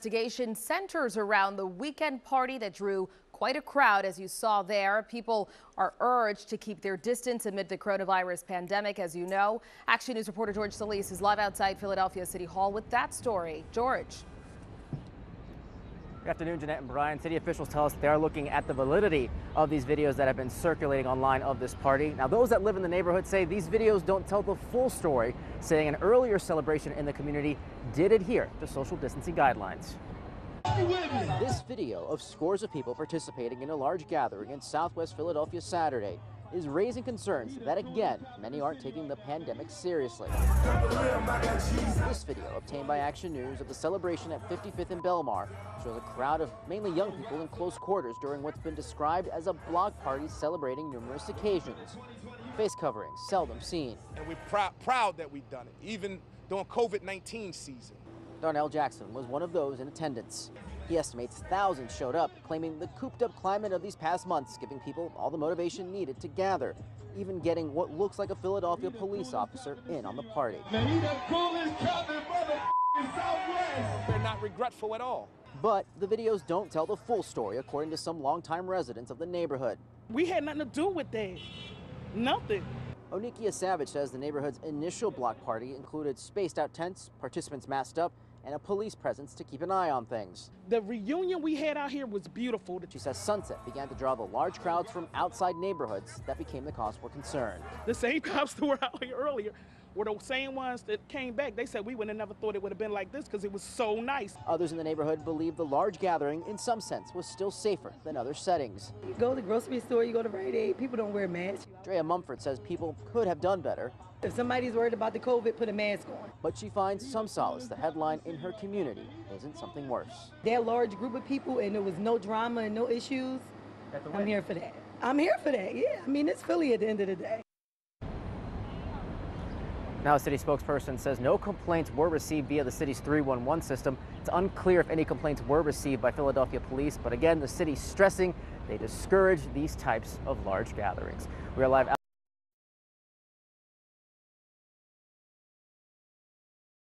Investigation centers around the weekend party that drew quite a crowd, as you saw there. People are urged to keep their distance amid the coronavirus pandemic, as you know. Action News reporter George Solis is live outside Philadelphia City Hall with that story. George. Good afternoon, Jeanette and Brian. City officials tell us they're looking at the validity of these videos that have been circulating online of this party. Now, those that live in the neighborhood say these videos don't tell the full story, saying an earlier celebration in the community did adhere to social distancing guidelines. This video of scores of people participating in a large gathering in Southwest Philadelphia Saturday is raising concerns that, again, many aren't taking the pandemic seriously. This video, obtained by Action News, of the celebration at 55th and Belmar, shows a crowd of mainly young people in close quarters during what's been described as a block party celebrating numerous occasions. Face coverings seldom seen. And we're proud that we've done it, even during COVID-19 season. Darnell Jackson was one of those in attendance. He estimates thousands showed up, claiming the cooped-up climate of these past months giving people all the motivation needed to gather, even getting what looks like a Philadelphia police officer in on the party. They're not regretful at all. But the videos don't tell the full story, according to some longtime residents of the neighborhood. We had nothing to do with that. Nothing. Onikia Savage says the neighborhood's initial block party included spaced-out tents, participants masked up, and a police presence to keep an eye on things. The reunion we had out here was beautiful. She says sunset began to draw the large crowds from outside neighborhoods that became the cause for concern. The same cops that were out here earlier were the same ones that came back. They said we would have never thought it would have been like this because it was so nice. Others in the neighborhood believe the large gathering, in some sense, was still safer than other settings. You go to the grocery store, you go to Rite Aid, people don't wear masks. Andrea Mumford says people could have done better. If somebody's worried about the COVID, put a mask on. But she finds some solace. The headline in her community isn't something worse. They're a large group of people, and there was no drama and no issues. I'm here for that. I'm here for that, yeah. I mean, it's Philly at the end of the day. Now, a city spokesperson says no complaints were received via the city's 311 system. It's unclear if any complaints were received by Philadelphia police, but again, the city's stressing they discourage these types of large gatherings. We are live.